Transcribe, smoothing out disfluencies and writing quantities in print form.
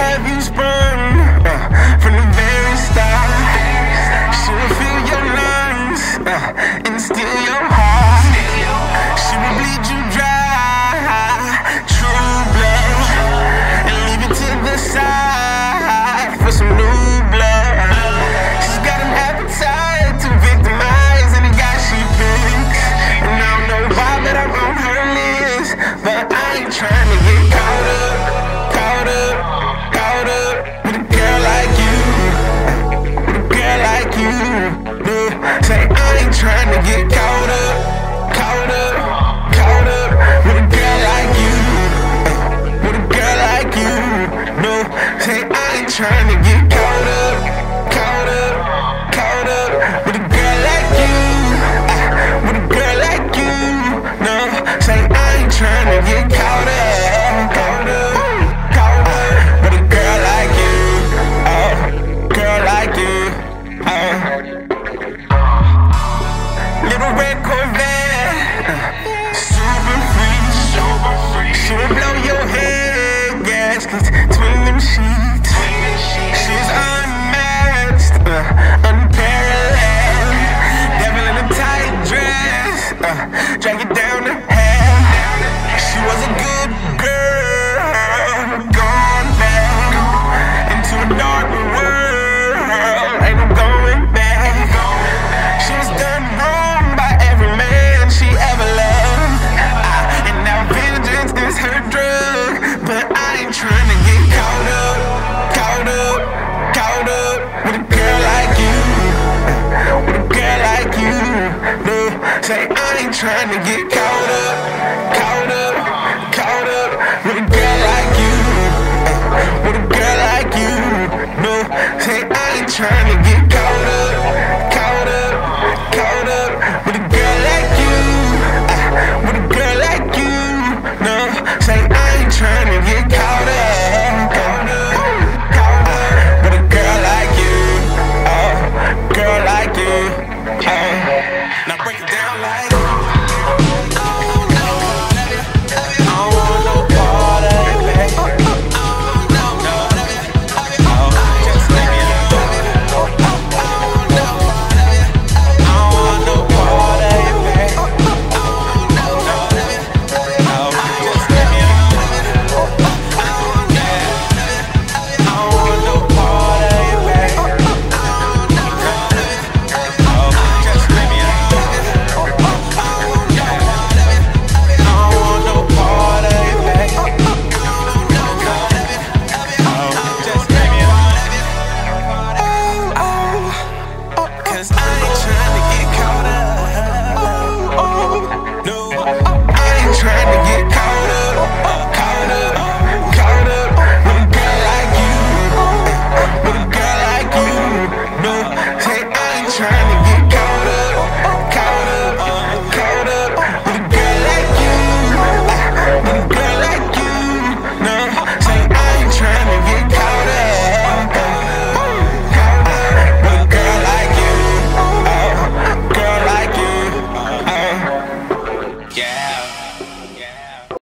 heavens burn from the very start. She will fill your lungs and steal your heart. She will bleed you dry, true blood, and leave it to the side for some new blood. She's got an appetite to victimize any guy she picks, and I don't know why, but I'm on her list. But I ain't trying to get trying to get caught up, caught up, caught up with a girl like you, with a girl like you. No, say I ain't trying to get caught up, caught up, caught up with a girl like you, girl like you. Little red Corvette, super free, super free. She will blow your head, gas, 'cause between them sheets. Unparalleled, devil in a tight dress, drag it down to hell. She was a good girl, gone bad. Into a dark world, ain't no going back. She was done wrong by every man she ever loved, and now vengeance is her drug. But I ain't trying to get caught up, caught up, caught up with a girl like you, with a girl like you. No, say I ain't trying to get caught up, caught up, caught up with a girl like you, with a girl like you. No, say I ain't trying to get caught up, caught up, caught up with a girl like you, with a girl like you. No, say I ain't trying to get caught up. Now break it down like yeah.